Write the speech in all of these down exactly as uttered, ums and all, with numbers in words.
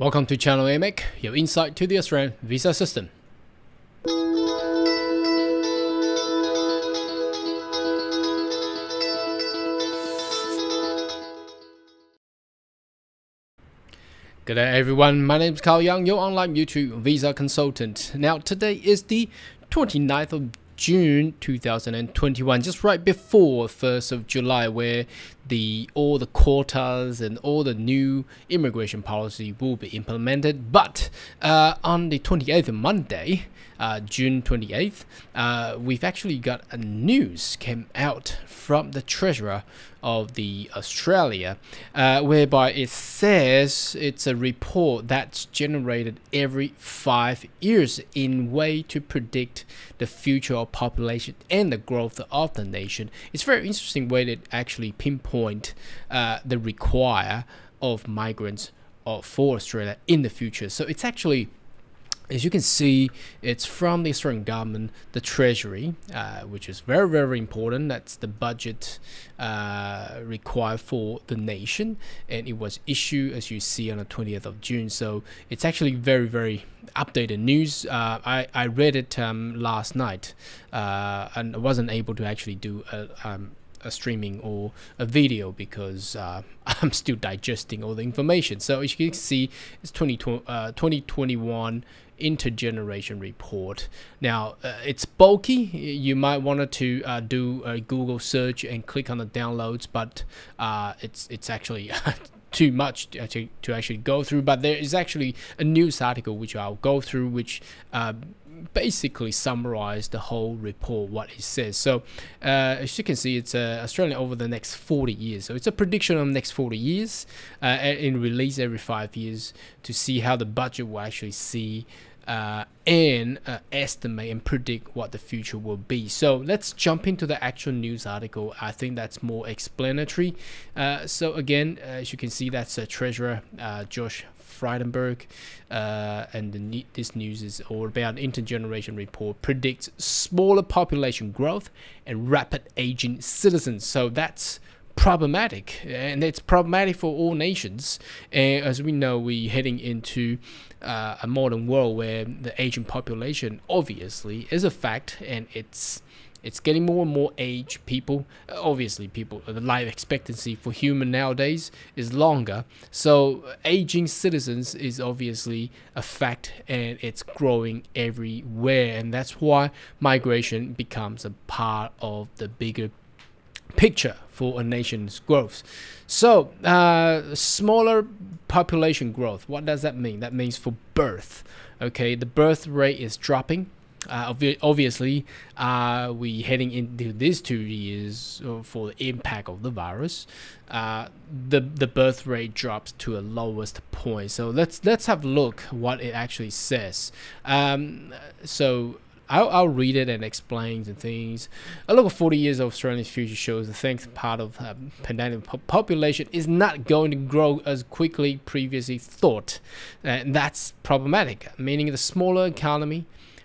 Welcome to Channel A M E C, your insight to the Australian visa system. Good day everyone, my name is Carl Yang, your online YouTube visa consultant. Now today is the twenty-ninth of June two thousand twenty-one, just right before first of July, where the all the quotas and all the new immigration policy will be implemented. But uh, on the twenty-eighth, Monday, uh, June twenty-eighth, uh, we've actually got a news came out from the Treasurer of the Australia, uh, whereby it says it's a report that's generated every five years in way to predict the future of population and the growth of the nation. It's a very interesting way that actually pinpoint uh, the require of migrants or for Australia in the future. So it's actually, as you can see, it's from the Australian government, the Treasury, uh, which is very, very important. That's the budget uh, required for the nation. And it was issued, as you see, on the twentieth of June. So it's actually very, very updated news. Uh, I, I read it um, last night uh, and I wasn't able to actually do a um, a streaming or a video because uh, I'm still digesting all the information. So as you can see, it's twenty twenty-one Intergeneration Report. Now uh, it's bulky. You might want to uh, do a Google search and click on the downloads, but uh, it's it's actually too much to, to, to actually go through. But there is actually a news article which I'll go through, which uh, basically summarize the whole report, what it says. So uh, as you can see, it's uh, Australia over the next forty years. So it's a prediction of the next forty years uh, and released every five years to see how the budget will actually see uh, and uh, estimate and predict what the future will be. So let's jump into the actual news article. I think that's more explanatory. Uh, so again, as you can see, that's uh, Treasurer uh, Josh Frydenberg, uh, and the, this news is all about Intergeneration Report predicts smaller population growth and rapid aging citizens. So that's problematic, and it's problematic for all nations. And as we know, we're heading into uh, a modern world where the aging population obviously is a fact, and it's It's getting more and more aged people. Obviously, people, the life expectancy for human nowadays is longer. So aging citizens is obviously a fact, and it's growing everywhere. And that's why migration becomes a part of the bigger picture for a nation's growth. So uh, smaller population growth. What does that mean? That means for birth. Okay, the birth rate is dropping. Uh, obviously, uh, we're heading into these two years for the impact of the virus. Uh, the the birth rate drops to a lowest point. So let's let's have a look what it actually says. Um, so. I'll, I'll read it and explain the things. A look at forty years of Australia's future shows the thanks part of uh, pandemic po population is not going to grow as quickly previously thought. And that's problematic, meaning the smaller economy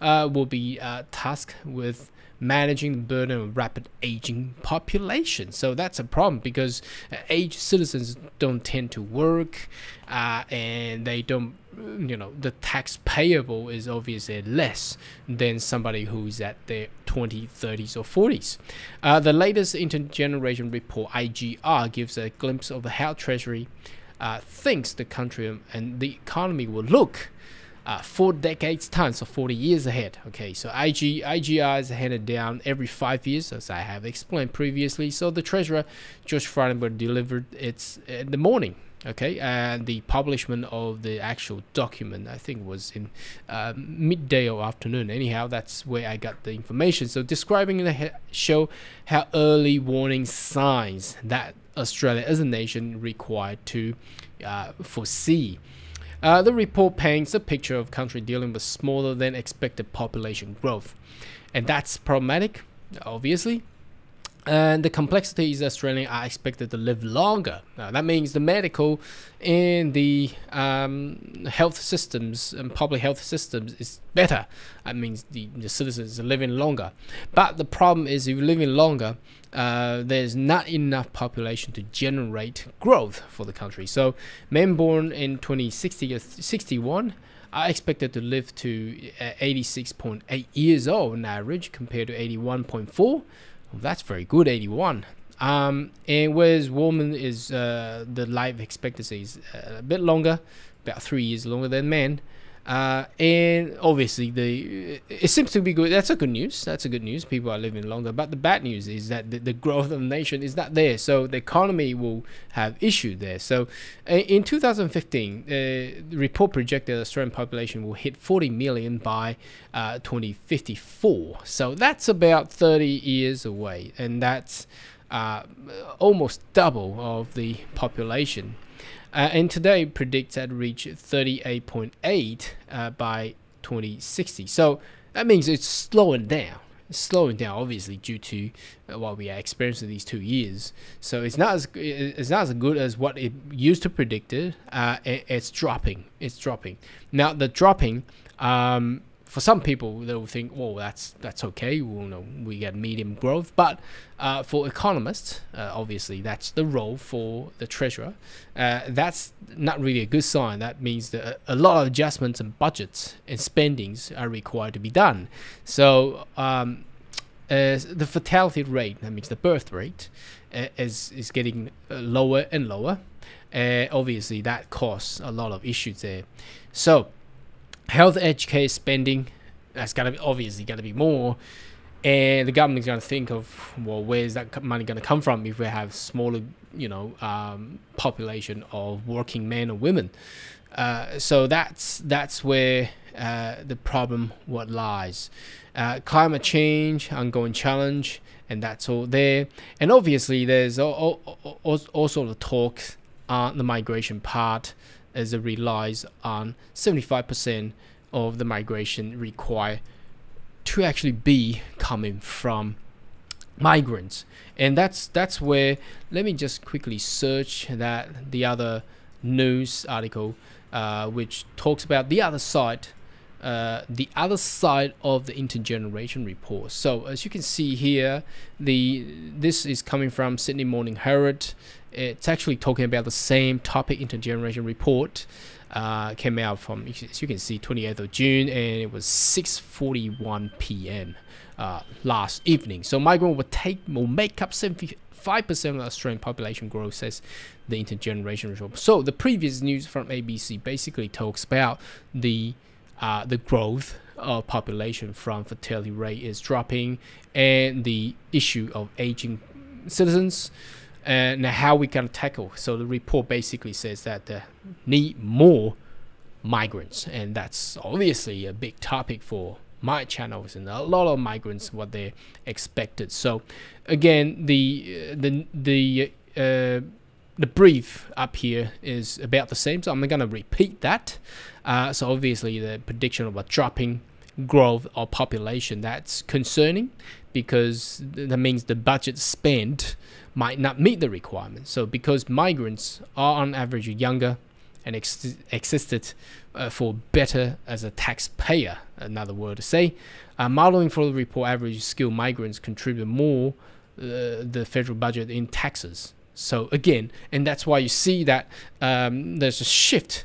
uh, will be uh, tasked with managing the burden of rapid aging population. So that's a problem because aged citizens don't tend to work uh, and they don't, you know, the tax payable is obviously less than somebody who's at their twenties, thirties or forties. Uh, the latest Intergeneration Report, I G R, gives a glimpse of how Treasury uh, thinks the country and the economy will look Uh, four decades time, so forty years ahead. Okay, so I G, I G R is handed down every five years, as I have explained previously. So the Treasurer, Josh Frydenberg, delivered it in the morning. Okay, and the publication of the actual document, I think, was in uh, midday or afternoon. Anyhow, that's where I got the information. So describing the show how early warning signs that Australia as a nation required to uh, foresee. Uh, the report paints a picture of country dealing with smaller than expected population growth, and that's problematic, obviously. And the complexity is Australians are expected to live longer. Now, that means the medical and the um, health systems and public health systems is better. That means the, the citizens are living longer. But the problem is, if you're living longer, uh, there's not enough population to generate growth for the country. So men born in twenty sixty or sixty-one are expected to live to eighty-six point eight years old on average, compared to eighty-one point four. Well, that's very good, eighty-one. Um, and whereas woman is uh, the life expectancy is a bit longer, about three years longer than men. Uh, and obviously, the it seems to be good. That's a good news. That's a good news. People are living longer. But the bad news is that the, the growth of the nation is not there. So the economy will have issue there. So in two thousand fifteen, uh, the report projected the Australian population will hit forty million by uh, twenty fifty-four. So that's about thirty years away, and that's uh, almost double of the population. Uh, and today predicts that reach thirty-eight point eight uh, by twenty sixty. So that means it's slowing down. It's slowing down, obviously, due to uh, what we are experiencing these two years. So it's not as it's not as good as what it used to predict. It, uh, it it's dropping. It's dropping. Now the dropping. Um, For some people, they'll think, "Well, that's that's okay. We'll, you know, we get medium growth." But uh, for economists, uh, obviously, that's the role for the treasurer. Uh, that's not really a good sign. That means that a lot of adjustments and budgets and spendings are required to be done. So um, uh, the fatality rate, that means the birth rate, uh, is is getting lower and lower. Uh, obviously, that causes a lot of issues there. So health education spending, that's gonna be obviously gonna be more, and the government's gonna think of, well, where's that money gonna come from if we have smaller, you know, um, population of working men or women. Uh, so that's that's where uh, the problem what lies. Uh, climate change, ongoing challenge, and that's all there. And obviously, there's also the talk on the migration part, as it relies on seventy-five percent of the migration required to actually be coming from migrants. And that's that's where, let me just quickly search that the other news article uh, which talks about the other side, uh, the other side of the Intergeneration Report. So as you can see here, the this is coming from Sydney Morning Herald. It's actually talking about the same topic. Intergeneration Report uh, came out from, as you can see, twenty-eighth of June, and it was six forty-one p m Uh, last evening. So migrants will take will make up seventy-five percent of the Australian population growth, says the Intergeneration Report. So the previous news from A B C basically talks about the uh, the growth of population from fertility rate is dropping, and the issue of aging citizens, and how we can tackle. So the report basically says that they need more migrants, and that's obviously a big topic for my channels, and a lot of migrants what they expected. So again, the the the uh, the brief up here is about the same. So I'm not going to repeat that. Uh, so obviously, the prediction of a dropping growth of population, that's concerning, because that means the budget spent might not meet the requirements. So because migrants are on average younger and ex existed uh, for better as a taxpayer, another word to say, uh, modeling for the report, average skilled migrants contribute more uh, the federal budget in taxes. So again, and that's why you see that um, there's a shift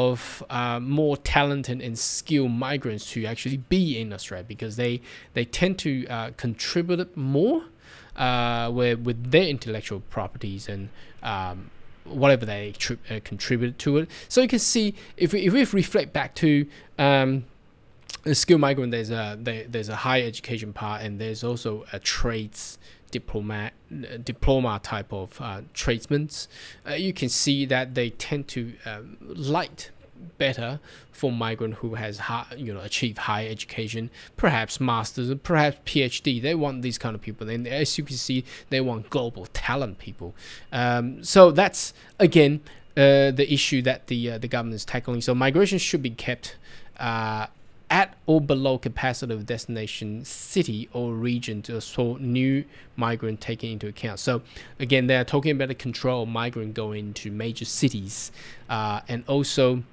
of uh, more talented and skilled migrants to actually be in Australia, because they they tend to uh, contribute more uh, where with their intellectual properties and um, whatever they uh, contribute to it. So you can see, if we, if we reflect back to um, a skilled migrant, there's a there, there's a higher education part, and there's also a trades Diploma, diploma type of uh, tradesmen. Uh, you can see that they tend to um, like better for migrant who has high, you know, achieved higher education, perhaps masters, perhaps P H D. They want these kind of people, and as you can see, they want global talent people. Um, so that's again uh, the issue that the uh, the government is tackling. So migration should be kept Uh, at or below capacity of destination city or region to assort new migrant taken into account. So again, they're talking about the control of migrant going to major cities, uh, and also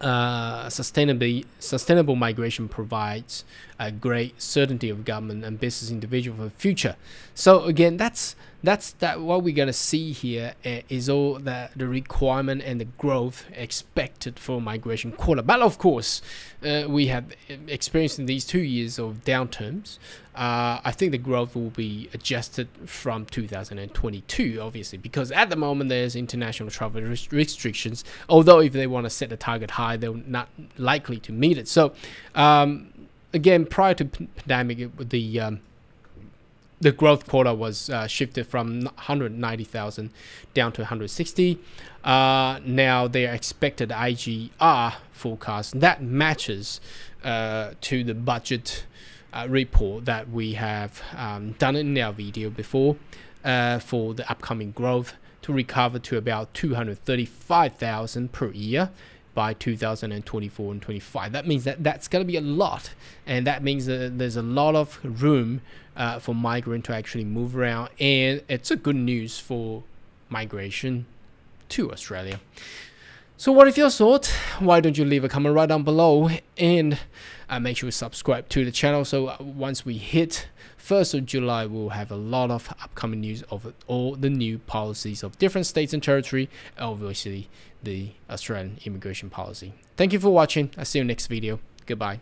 uh, sustainably, sustainable migration provides a great certainty of government and business individual for the future. So again, that's that's that what we're going to see here uh, is all the, the requirement and the growth expected for migration quota. But of course, uh, we have experienced in these two years of downturns. Uh, I think the growth will be adjusted from two thousand twenty-two, obviously, because at the moment there's international travel rest restrictions, although if they want to set the target high, they're not likely to meet it. So um, again, prior to the pandemic, it, the um, the growth quota was uh, shifted from one hundred ninety thousand down to one hundred sixty. Uh, now their expected I G R forecast that matches uh, to the budget uh, report that we have um, done in our video before uh, for the upcoming growth to recover to about two hundred thirty-five thousand per year by two thousand twenty-four and twenty-five. That means that that's going to be a lot, and that means that there's a lot of room uh, for migrant to actually move around, and it's a good news for migration to Australia. So what if your thought? Why don't you leave a comment right down below, and uh, make sure you subscribe to the channel. So once we hit first of July, we'll have a lot of upcoming news of all the new policies of different states and territory, obviously the Australian immigration policy. Thank you for watching. I'll see you next video. Goodbye.